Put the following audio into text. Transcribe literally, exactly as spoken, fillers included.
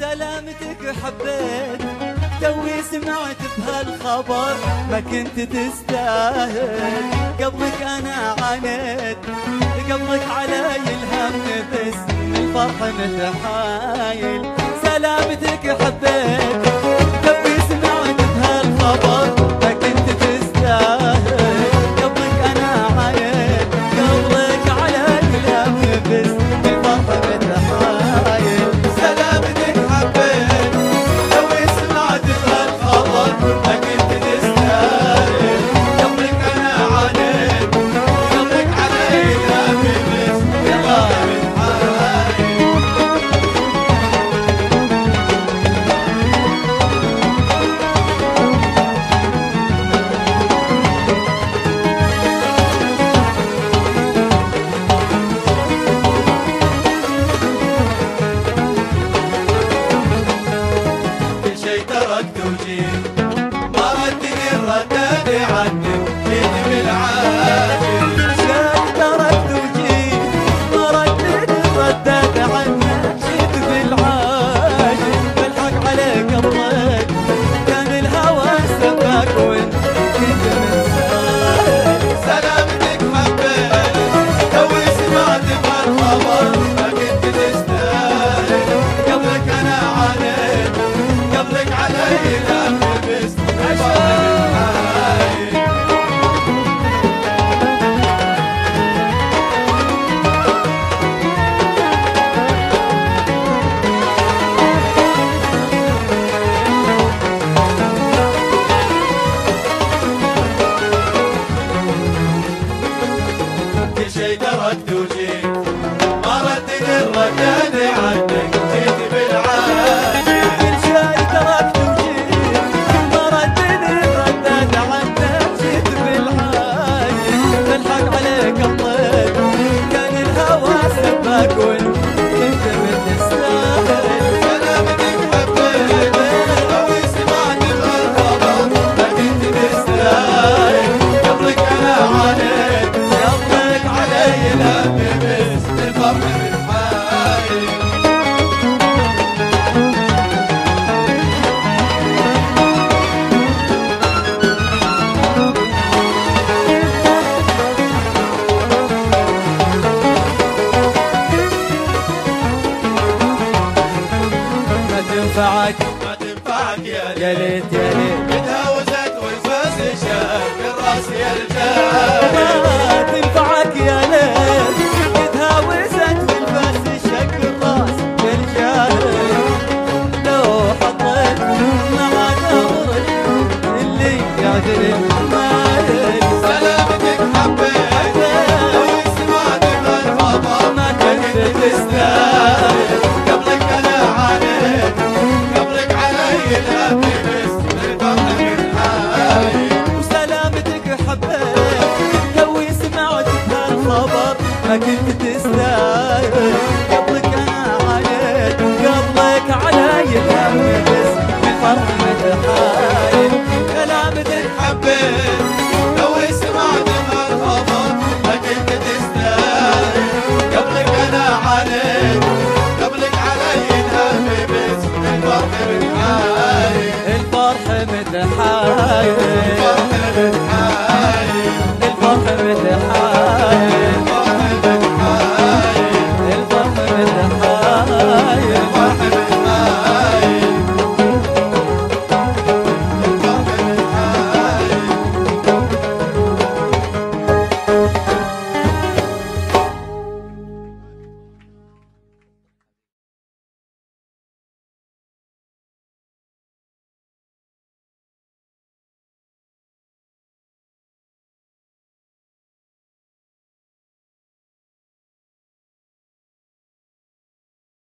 سلامتك حبيت، توي سمعت بهالخبر ما كنت تستاهل، قبلك انا عانيت، قبلك علي الهم بس من الفرح متحايل، سلامتك حبيت، توي سمعت بهالخبر ما كنت تستاهل، قبلك انا عانيت، قبلك علي الهم بس من الفرح متحايل. ما